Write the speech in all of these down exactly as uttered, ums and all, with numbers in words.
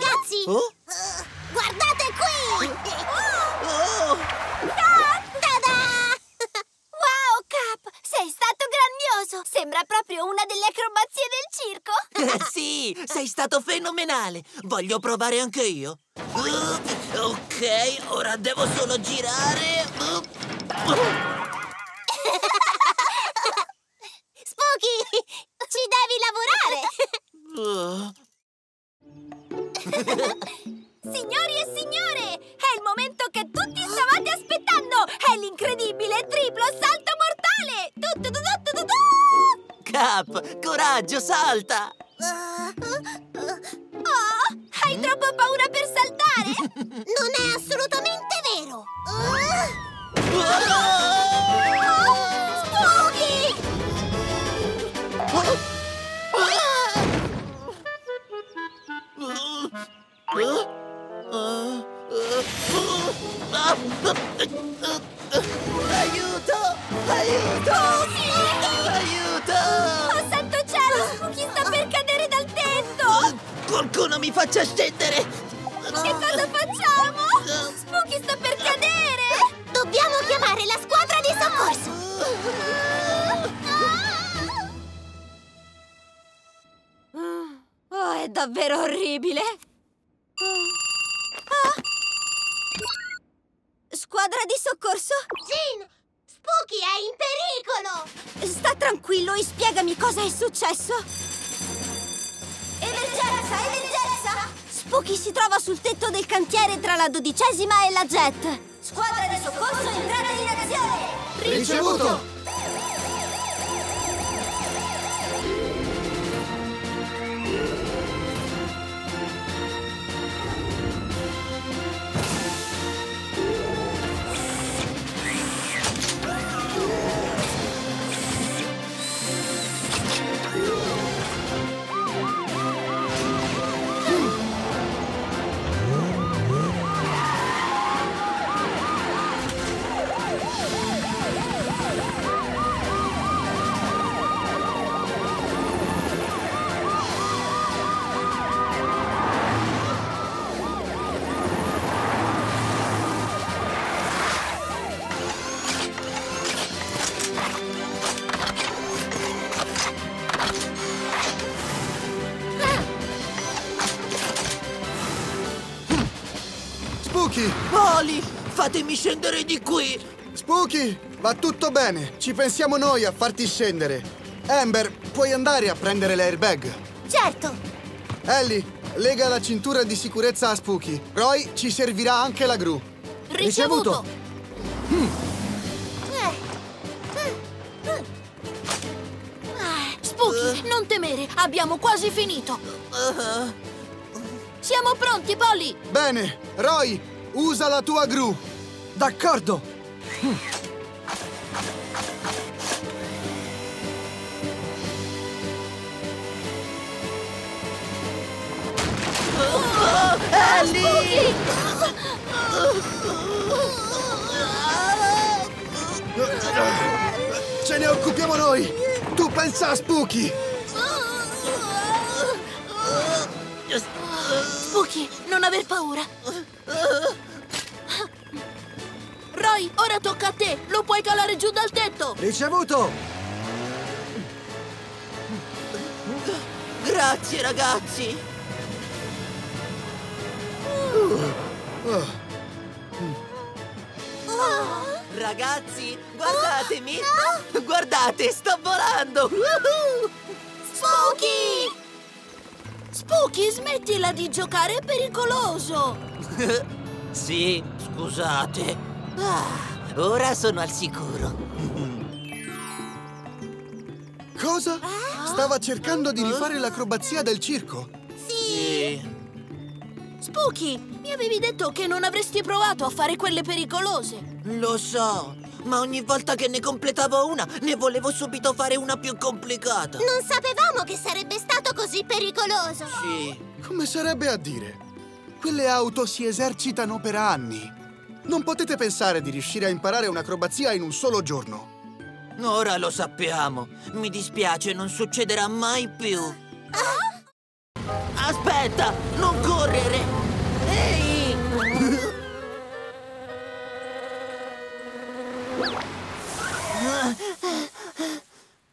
Ragazzi! Oh? Uh, guardate qui! Oh! Oh! Ta-da! Wow, Cap! Sei stato grandioso! Sembra proprio una delle acrobazie del circo! Eh, sì! Sei stato fenomenale! Voglio provare anche io! Uh, ok, ora devo solo girare... Uh. Spooky! Ci devi lavorare! Uh. Signori e signore, è il momento che tutti stavate aspettando! È l'incredibile triplo salto mortale! Du, du, du, du, du, du. Cap, coraggio, salta! Uh, uh, uh. Oh, hai mm? troppo paura per saltare? Non è assolutamente vero! Uh. Oh, Spooky! Oh. Aiuto! Aiuto! Aiuto! Oh, santo cielo! Spooky sta per cadere dal tetto! Qualcuno mi faccia scendere! Che cosa facciamo? Spooky sta per cadere! Dobbiamo chiamare la squadra di soccorso! Oh, è davvero orribile! Squadra di soccorso? Jin! Spooky è in pericolo! Sta tranquillo e spiegami cosa è successo! Emergenza! Emergenza! Spooky si trova sul tetto del cantiere tra la dodicesima e la jet! Squadra di soccorso entrata in azione! Ricevuto! Poli, fatemi scendere di qui! Spooky, va tutto bene. Ci pensiamo noi a farti scendere. Amber, puoi andare a prendere l'airbag? Certo! Helly, lega la cintura di sicurezza a Spooky. Roy, ci servirà anche la gru. Ricevuto! Ricevuto. Mm. Spooky, uh. non temere, abbiamo quasi finito. Uh. Siamo pronti, Poli! Bene, Roy! Usa la tua gru! D'accordo! Helly! Ce ne occupiamo noi! Tu pensa a Spooky! Spooky, non aver paura! Roy, ora tocca a te! Lo puoi calare giù dal tetto! Ricevuto! Grazie, ragazzi! Ragazzi, guardatemi! Guardate, sto volando! Spooky! Spooky, smettila di giocare, è pericoloso! Sì, scusate... Ah, ora sono al sicuro. Cosa? Ah? Stava cercando di rifare l'acrobazia del circo? Sì. Spooky, mi avevi detto che non avresti provato a fare quelle pericolose. Lo so, ma ogni volta che ne completavo una, ne volevo subito fare una più complicata. Non sapevamo che sarebbe stato così pericoloso. Sì. Come sarebbe a dire? Quelle auto si esercitano per anni. Non potete pensare di riuscire a imparare un'acrobazia in un solo giorno. Ora lo sappiamo. Mi dispiace, non succederà mai più. Ah? Aspetta, non correre! Ehi!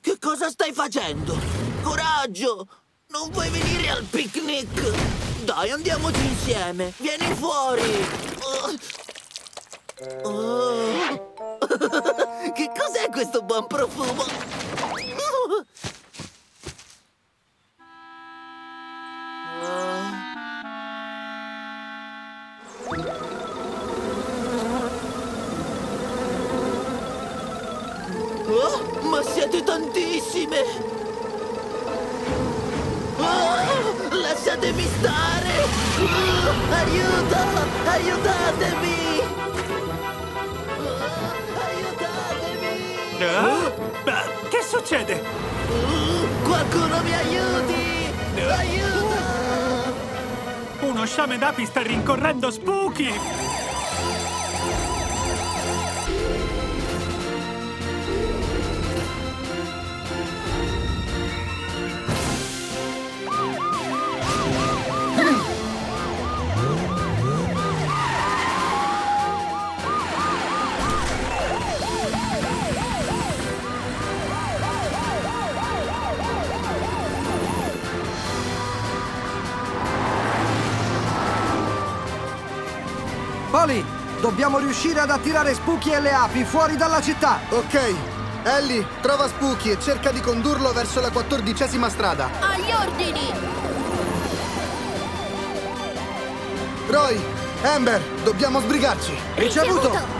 Che cosa stai facendo? Coraggio! Non vuoi venire al picnic? Dai, andiamoci insieme! Vieni fuori! Oh. Che cos'è questo buon profumo? Oh, ma siete tantissime! Oh, lasciatemi stare! Oh, aiuto! Aiutatemi! Oh, aiutatemi! Oh, ma che succede? Oh, qualcuno mi aiuti! Oh. Aiuto! Uno sciame d'api sta rincorrendo Spooky! Dobbiamo riuscire ad attirare Spooky e le api fuori dalla città! Ok! Helly, trova Spooky e cerca di condurlo verso la quattordicesima strada! Agli ordini! Roy, Amber, dobbiamo sbrigarci! Ricevuto! Ricevuto.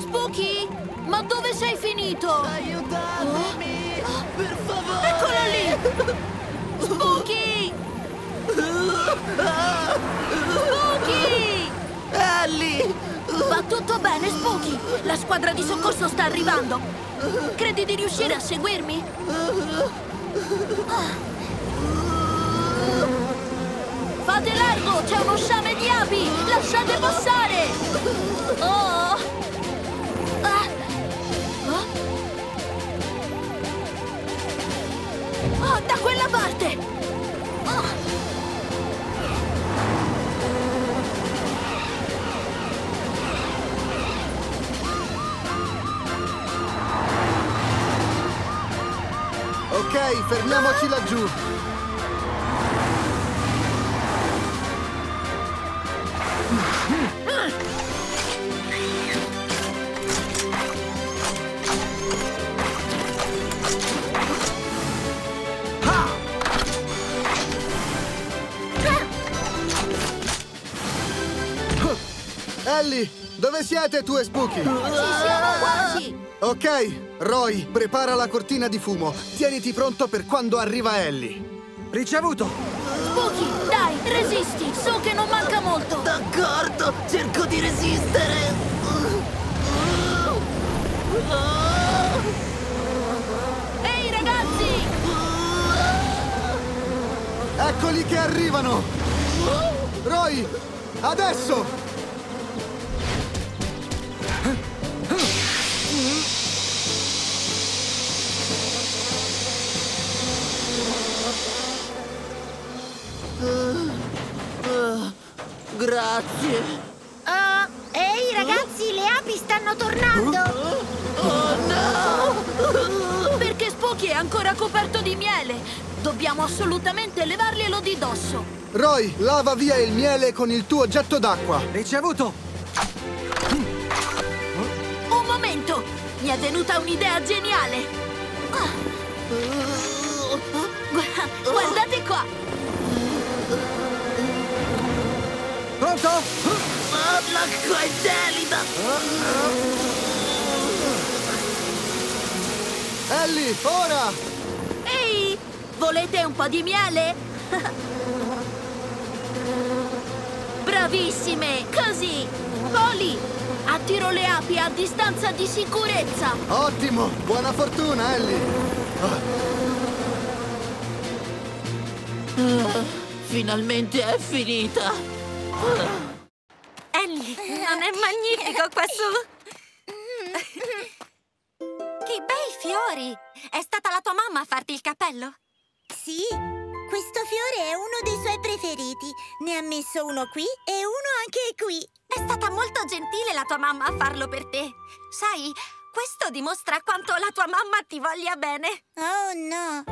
Spooky, ma dove sei finito? Aiutatemi! Oh. Per favore! Eccolo lì! Spooky! Spooky! Helly! Va tutto bene, Spooky! La squadra di soccorso sta arrivando! Credi di riuscire a seguirmi? Fate largo! C'è uno sciame di api! Lasciate passare! Oh! Ah. Oh. Oh, da quella parte! Oh. Ok, fermiamoci ah. laggiù! Helly, dove siete tu e Spooky? Ci siamo quasi! Ok, Roy, prepara la cortina di fumo. Tieniti pronto per quando arriva Helly. Ricevuto! Spooky, dai, resisti! So che non manca molto! D'accordo, cerco di resistere! Ehi, ragazzi! Eccoli che arrivano! Roy, adesso! Grazie. Oh, ehi ragazzi, le api stanno tornando. Oh no! Perché Spooky è ancora coperto di miele. Dobbiamo assolutamente levarglielo di dosso. Roy, lava via il miele con il tuo getto d'acqua. Ricevuto. Un momento, mi è venuta un'idea geniale. Oh. Guardate qua. Pronto? Oh, l'acqua è gelida! Helly, ora! Ehi! Volete un po' di miele? Bravissime! Così! Poli! Attiro le api a distanza di sicurezza! Ottimo! Buona fortuna, Helly! Uh, finalmente è finita! Helly, non è magnifico qua su? Che bei fiori! fiori! È stata la tua mamma a farti il cappello? Sì, questo fiore è uno dei suoi preferiti. Ne ha messo uno qui e uno anche qui. È stata molto gentile la tua mamma a farlo per te. Sai, questo dimostra quanto la tua mamma ti voglia bene. Oh no,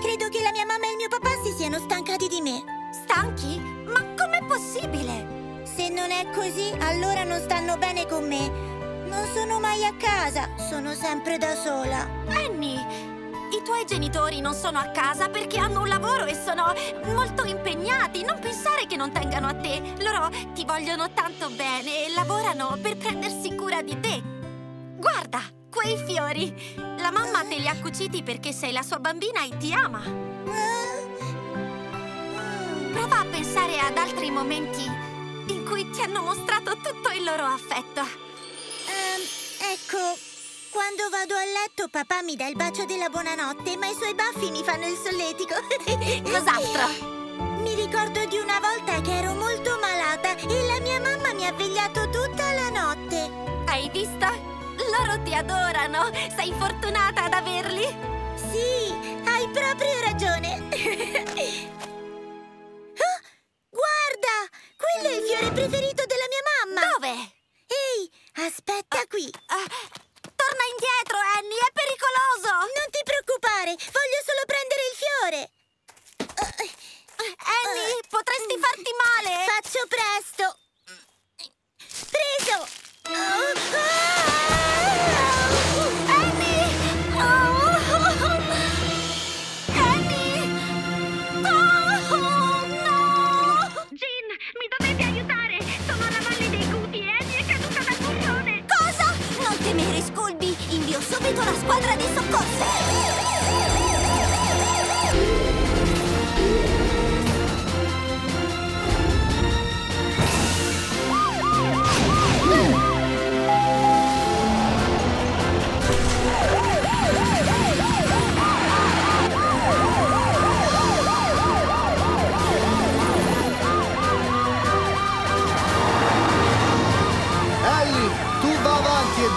credo che la mia mamma e il mio papà si siano stancati di me. Stanchi? Ma com'è possibile? Se non è così, allora non stanno bene con me. Non sono mai a casa, sono sempre da sola. Annie, i tuoi genitori non sono a casa perché hanno un lavoro e sono molto impegnati. Non pensare che non tengano a te. Loro ti vogliono tanto bene e lavorano per prendersi cura di te. Guarda, quei fiori. La mamma te li ha cuciti perché sei la sua bambina e ti ama. Prova a pensare ad altri momenti in cui ti hanno mostrato tutto il loro affetto. Ecco, quando vado a letto papà mi dà il bacio della buonanotte, ma i suoi baffi mi fanno il solletico. Cos'altro? Mi ricordo di una volta che ero molto malata e la mia mamma mi ha vegliato tutta la notte. Hai visto? Loro ti adorano, sei fortunata ad averli. Sì, hai proprio ragione. Oh, guarda, quello è il fiore preferito della mia mamma. Dove? Ehi, aspetta qui. Uh, uh, torna indietro, Annie, è pericoloso. Non ti preoccupare, voglio solo prendere il fiore. uh, Annie, uh, potresti uh, farti male. Faccio presto. Preso. oh, ah! Annie! oh, Annie! Oh, no! Jin, mi dovete aiutare. Sono alla valle dei Guti e Annie è caduta dal portone. Cosa? Non temere, Scolby. Invio subito la squadra di soccorso.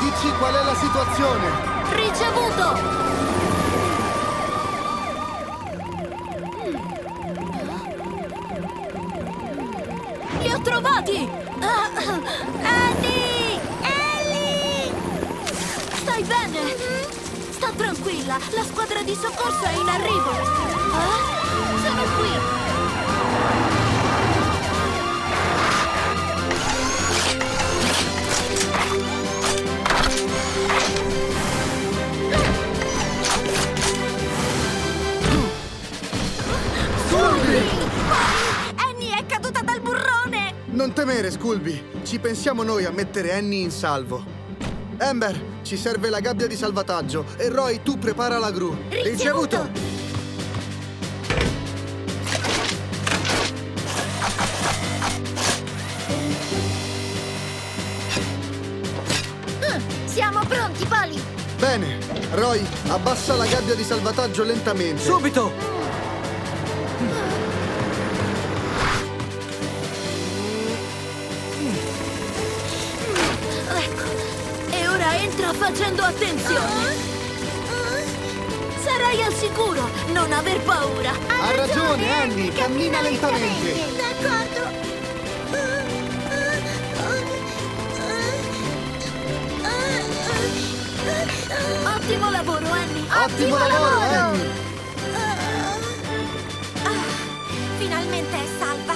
Dici qual è la situazione? Ricevuto! Li ho trovati! Annie! Helly! Stai bene? Mm-hmm. Sta tranquilla, la squadra di soccorso è in arrivo! Eh? Sono qui! Annie è caduta dal burrone! Non temere, Sculby. Ci pensiamo noi a mettere Annie in salvo. Amber, ci serve la gabbia di salvataggio. E Roy, tu prepara la gru. Ricevuto! Ricevuto. Mm, siamo pronti, Poli! Bene. Roy, abbassa la gabbia di salvataggio lentamente. Subito! Facendo attenzione! Uh, uh. Sarai al sicuro, non aver paura! Ha, ha ragione, ragione, Annie! Cammina lentamente! D'accordo! Uh, uh, uh, uh, uh, uh. Ottimo lavoro, Annie! Ottimo, Ottimo lavoro, lavoro, Annie! Uh, uh. Finalmente è salva!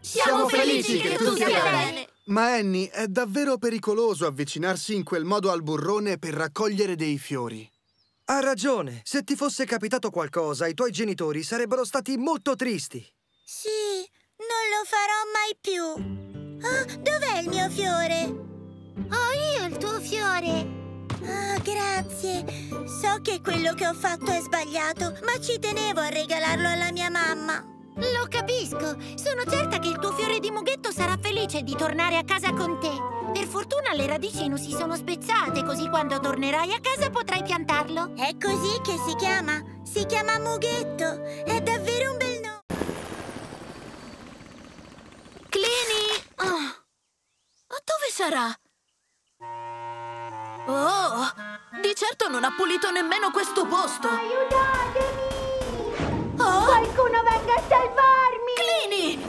Siamo, Siamo felici che, che tu sia bene! bene. Ma Annie, è davvero pericoloso avvicinarsi in quel modo al burrone per raccogliere dei fiori. Ha ragione. Se ti fosse capitato qualcosa, i tuoi genitori sarebbero stati molto tristi. Sì, non lo farò mai più. Oh, dov'è il mio fiore? Ho io il tuo fiore. Oh, grazie. So che quello che ho fatto è sbagliato, ma ci tenevo a regalarlo alla mia mamma. Lo capisco! Sono certa che il tuo fiore di mughetto sarà felice di tornare a casa con te. Per fortuna le radici non si sono spezzate, così quando tornerai a casa potrai piantarlo. È così che si chiama? Si chiama mughetto! È davvero un bel nome! Clini! Oh. Dove sarà? Oh! Di certo non ha pulito nemmeno questo posto! Aiutatemi! Oh? Qualcuno venga a salvarmi! Clini!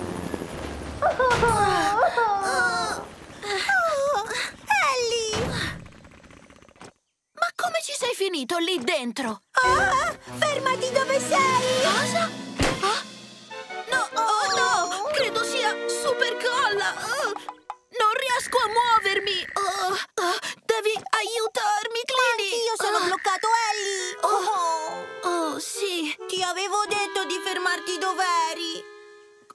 Oh, oh, oh. Oh, Helly! Ma come ci sei finito lì dentro? Oh, fermati dove sei! Cosa? Oh? No, oh, oh no! Credo sia super colla! Oh, non riesco a muovermi! Oh, oh, devi aiutarmi, Clini! Io sono oh. bloccato, Helly! Oh. Oh, oh, sì! Ti avevo detto di fermarti dove eri!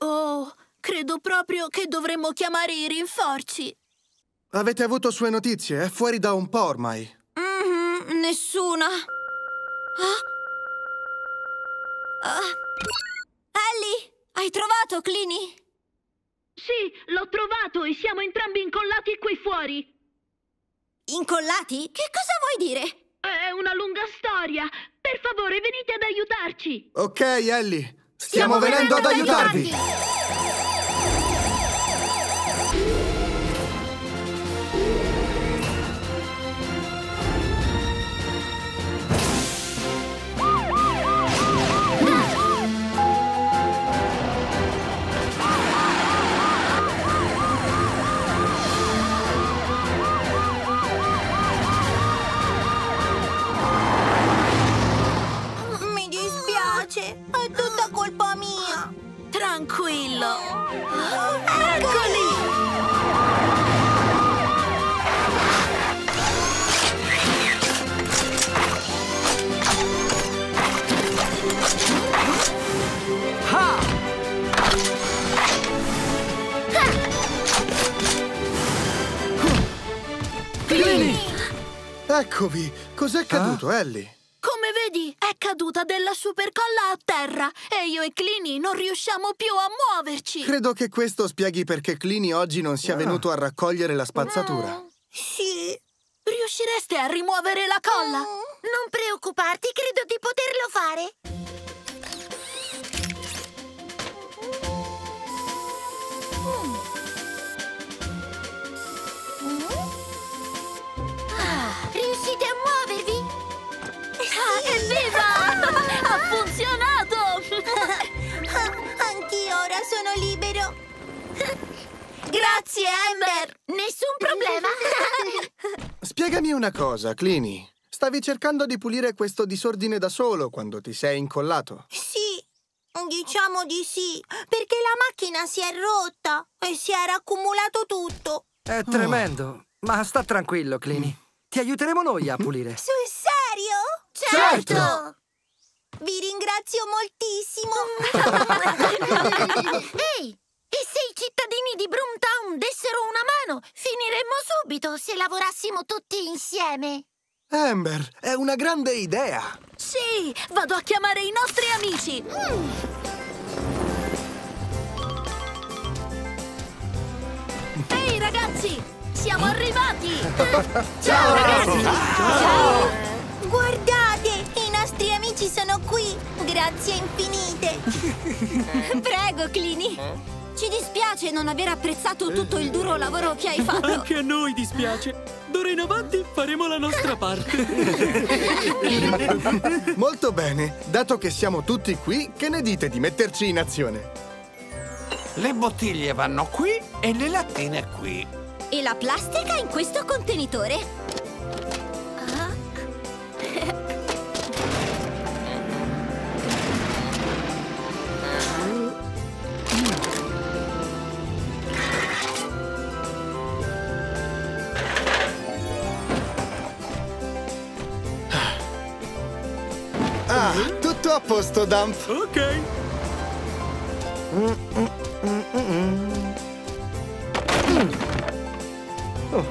Oh... Credo proprio che dovremmo chiamare i rinforzi. Avete avuto sue notizie? È fuori da un po' ormai. Mm-hmm, nessuna. Ah? Ah. Helly, hai trovato Clini? Sì, l'ho trovato e siamo entrambi incollati qui fuori. Incollati? Che cosa vuoi dire? È una lunga storia. Per favore, venite ad aiutarci. Ok, Helly. Stiamo, stiamo venendo, venendo ad, ad aiutarvi. aiutarvi. È tutta colpa mia. Tranquillo. Oh, eccoli! Ha! Clini! Eccovi. Cos'è accaduto, ah? Helly? Come vedi, è caduta della supercolla a terra e io e Clini non riusciamo più a muoverci. Credo che questo spieghi perché Clini oggi non sia ah. venuto a raccogliere la spazzatura. Mm. Sì. Riuscireste a rimuovere la colla? Mm. Non preoccuparti, credo di poterlo fare. Mm. Ah. Riuscite a muovervi? Ah, evviva! Ha funzionato! Anch'io ora sono libero! Grazie, Amber! Nessun problema! Spiegami una cosa, Clini. Stavi cercando di pulire questo disordine da solo quando ti sei incollato? Sì, diciamo di sì, perché la macchina si è rotta e si era accumulato tutto. È tremendo, oh. ma sta tranquillo, Clini. Ti aiuteremo noi a pulire. Sul serio? Certo! certo! Vi ringrazio moltissimo! Ehi! E se i cittadini di Broomtown dessero una mano, finiremmo subito se lavorassimo tutti insieme! Amber, è una grande idea! Sì! Vado a chiamare i nostri amici! Mm. Ehi ragazzi! Siamo arrivati! Ciao, Ciao ragazzi! Ciao! Ciao. Guardate, i nostri amici sono qui! Grazie infinite! Prego, Clini! Ci dispiace non aver apprezzato tutto il duro lavoro che hai fatto! Anche a noi dispiace! D'ora in avanti faremo la nostra parte! Molto bene! Dato che siamo tutti qui, che ne dite di metterci in azione? Le bottiglie vanno qui e le lattine qui! E la plastica in questo contenitore! Ah, tutto a posto, Dump. Ok. Mm, mm, mm, mm, mm. Oh.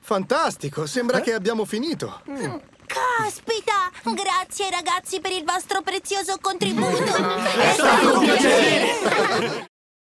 Fantastico, sembra eh? che abbiamo finito. Mm. Caspita! Grazie ragazzi per il vostro prezioso contributo! È stato un piacere!